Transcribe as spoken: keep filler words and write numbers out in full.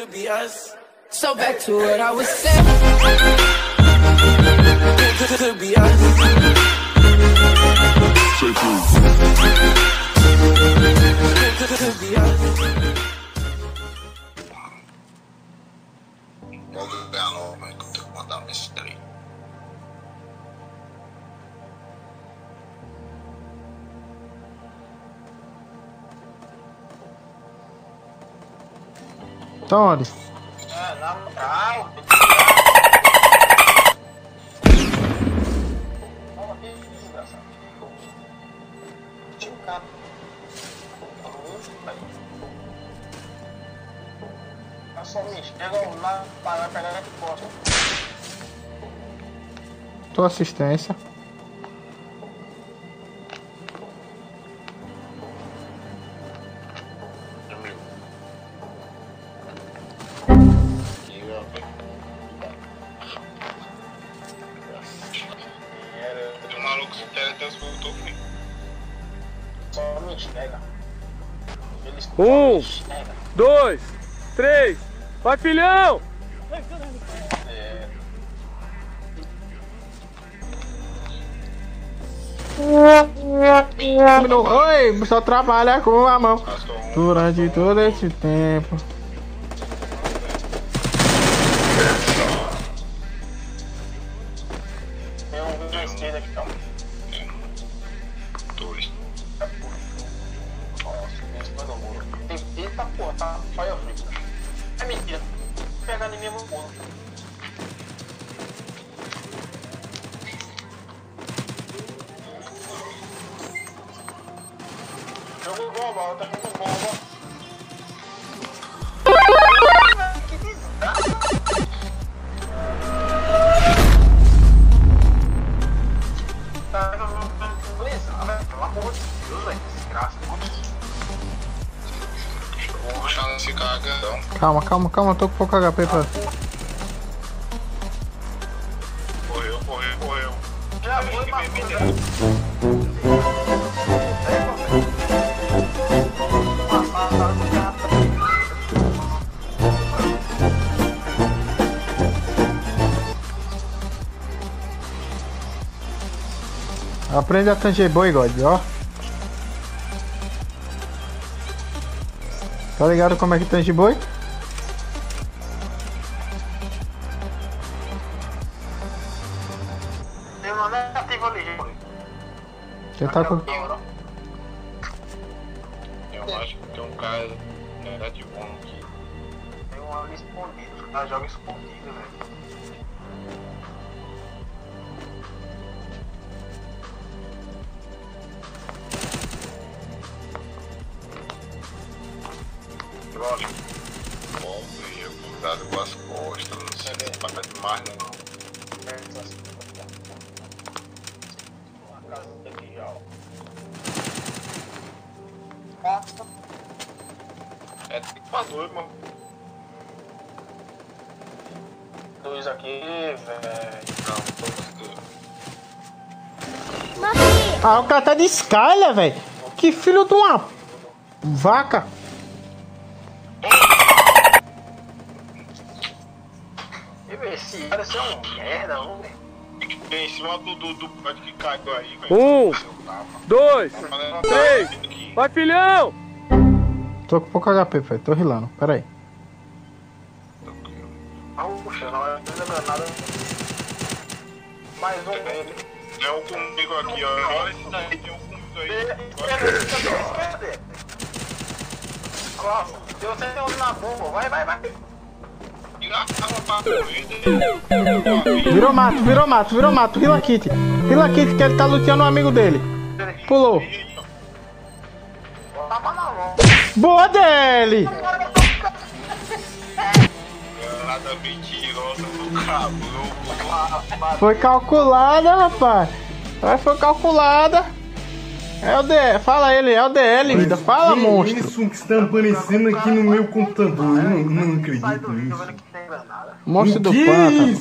could be us. So back to what I was saying. It could be us. It could be us. Welcome down all my good one mystery. Todos. É, na moral. Olha que desgraça. Tinha um cara. Eu só me chego lá para pegar a resposta. Tua assistência. Um, dois, três, vai filhão! É. No rei só trabalha com a mão durante todo esse tempo. Calma, calma, calma, tô com pouco H P pra... Correu, correu, correu. Já foi, aprende a tanger boi, God, ó. Tá ligado como é que tange boi? Você tá com... Eu acho que tem um cara na verdade bom aqui. Tem um ali escondido, o cara joga escondido, velho. Pronto. Bom, veio cuidado com as costas, não sei se vai demais não. É, tem que fazer, mano. Dois aqui, velho. Não, tô com... Ah, o cara tá de Skyler, velho. Que filho de uma vaca. Esse cara é um merda, homem. Tem em cima do do prédio que caiu aí, velho. Um, dois, três. Vai, filhão! Tô com pouco H P, velho. Tô rilando. Pera aí. Puxa, não é nada. Mais um dele. Tem um comigo aqui, ó. Olha esse daí, tem um comigo aí. Costa, deu cento e onze na bomba. Vai, vai, vai. Virou mato, virou mato, virou mato. Rila Kit. Rila Kit, que ele tá luteando um amigo dele. Pulou. Boa dele! Nada mentirosa do cabelo. Foi calculada, rapaz. Foi calculada. É o D L. Fala ele, é o D L, vida. Fala, que monstro. Isso que está aparecendo aqui no meu computador. Eu não, não acredito nisso. Monstro do pântano.